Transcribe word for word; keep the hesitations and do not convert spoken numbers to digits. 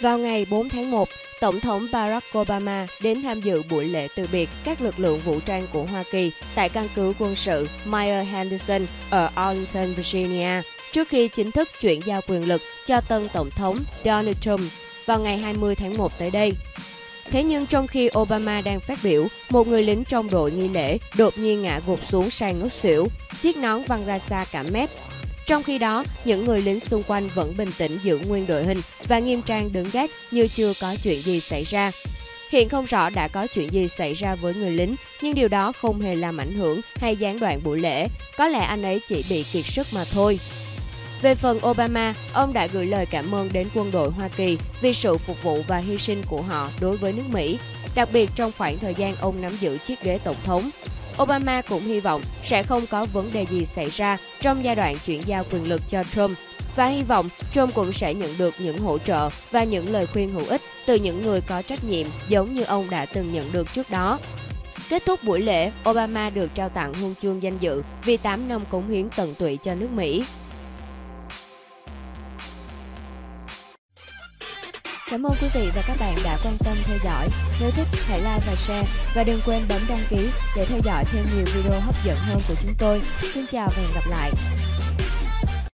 Vào ngày bốn tháng một, Tổng thống Barack Obama đến tham dự buổi lễ từ biệt các lực lượng vũ trang của Hoa Kỳ tại căn cứ quân sự Meyer Henderson ở Arlington, Virginia, trước khi chính thức chuyển giao quyền lực cho tân Tổng thống Donald Trump vào ngày hai mươi tháng một tới đây. Thế nhưng trong khi Obama đang phát biểu, một người lính trong đội nghi lễ đột nhiên ngã gục xuống sàn ngất xỉu, chiếc nón văng ra xa cả mét. Trong khi đó, những người lính xung quanh vẫn bình tĩnh giữ nguyên đội hình và nghiêm trang đứng gác như chưa có chuyện gì xảy ra. Hiện không rõ đã có chuyện gì xảy ra với người lính, nhưng điều đó không hề làm ảnh hưởng hay gián đoạn buổi lễ. Có lẽ anh ấy chỉ bị kiệt sức mà thôi. Về phần Obama, ông đã gửi lời cảm ơn đến quân đội Hoa Kỳ vì sự phục vụ và hy sinh của họ đối với nước Mỹ, đặc biệt trong khoảng thời gian ông nắm giữ chiếc ghế tổng thống. Obama cũng hy vọng sẽ không có vấn đề gì xảy ra trong giai đoạn chuyển giao quyền lực cho Trump và hy vọng Trump cũng sẽ nhận được những hỗ trợ và những lời khuyên hữu ích từ những người có trách nhiệm giống như ông đã từng nhận được trước đó. Kết thúc buổi lễ, Obama được trao tặng huân chương danh dự vì tám năm cống hiến tận tụy cho nước Mỹ. Cảm ơn quý vị và các bạn đã quan tâm theo dõi. Nếu thích, hãy like và share. Và đừng quên bấm đăng ký để theo dõi thêm nhiều video hấp dẫn hơn của chúng tôi. Xin chào và hẹn gặp lại!